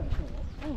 같지 않죠? 응. 너무 그래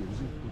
요즘.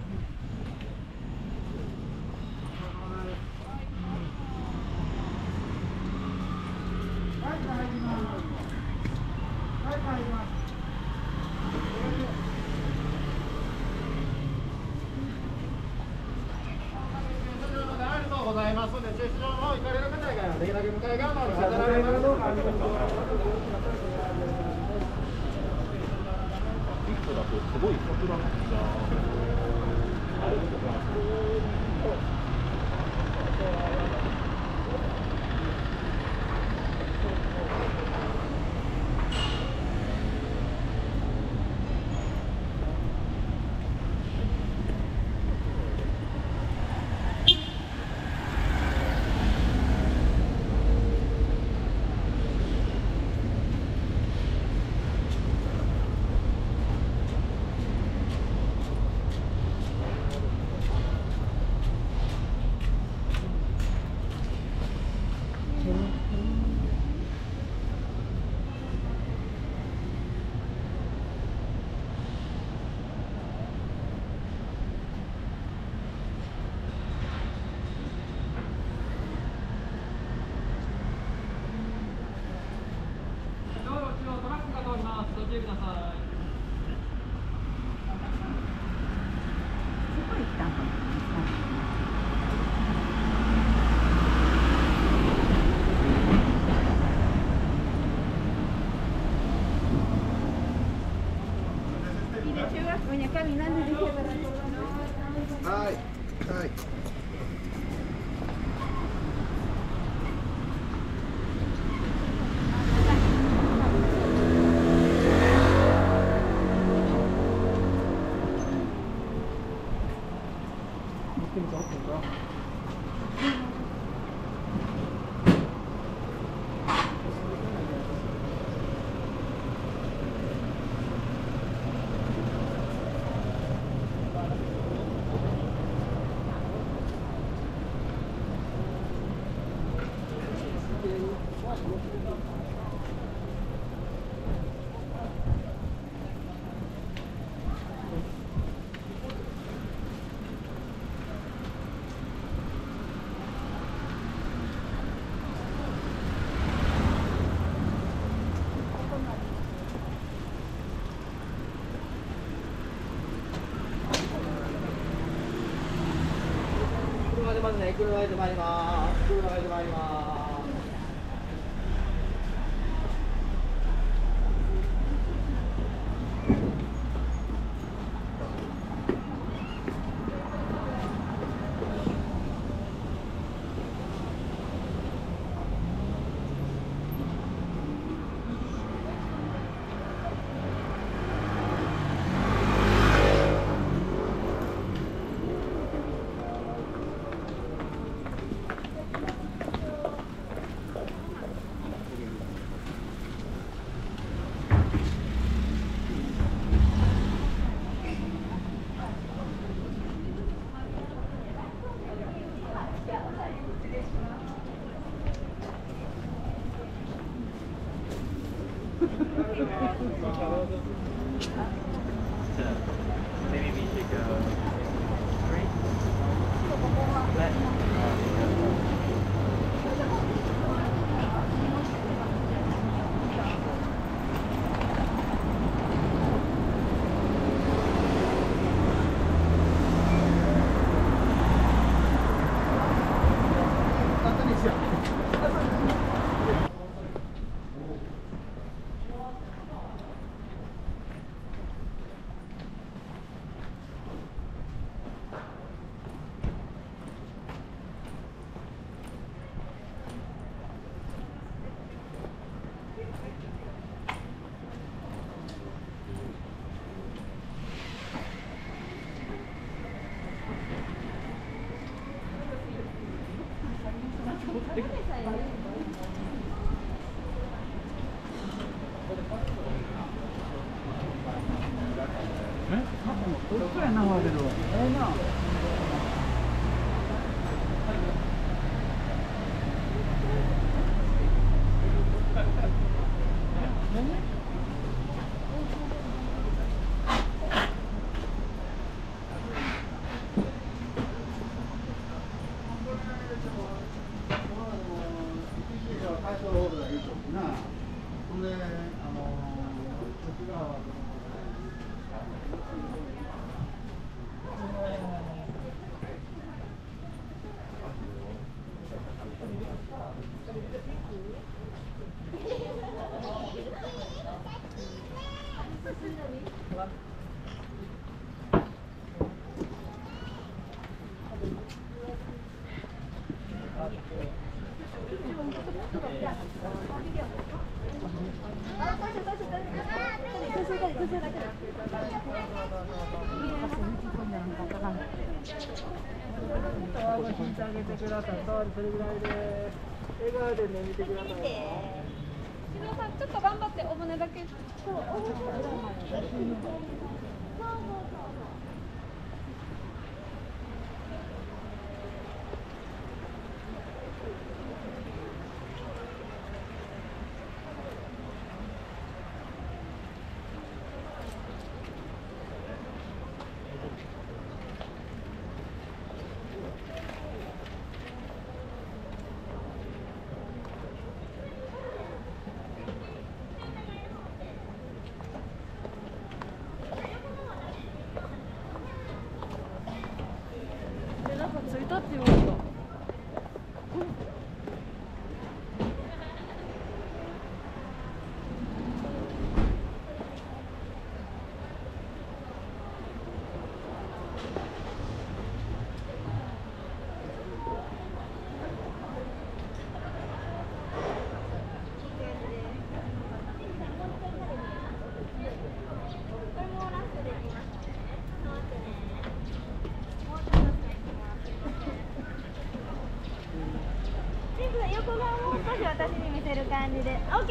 車で参ります。車で参り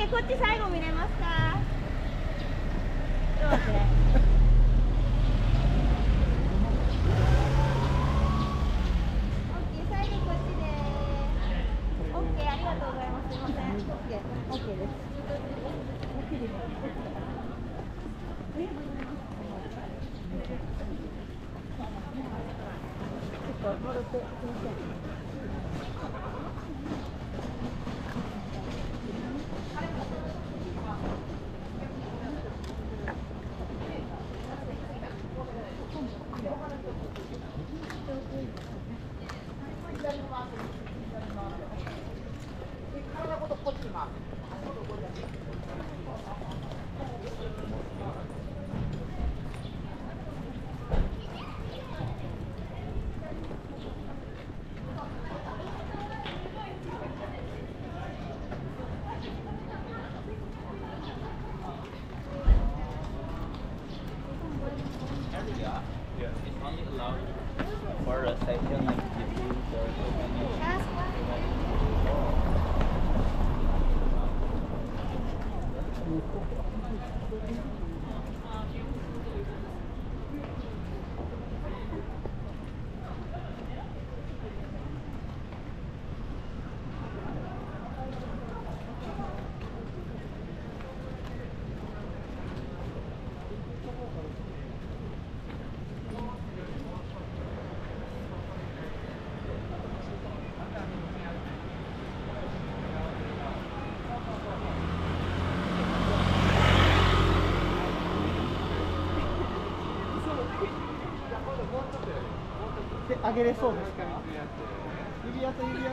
こっち最後見れますか？どうですか？OK、最後こっちで。OK、ありがとうございます。すいません。Yes, okayです。ちょっと戻ってきます。あげれそうですから。指輪と指輪。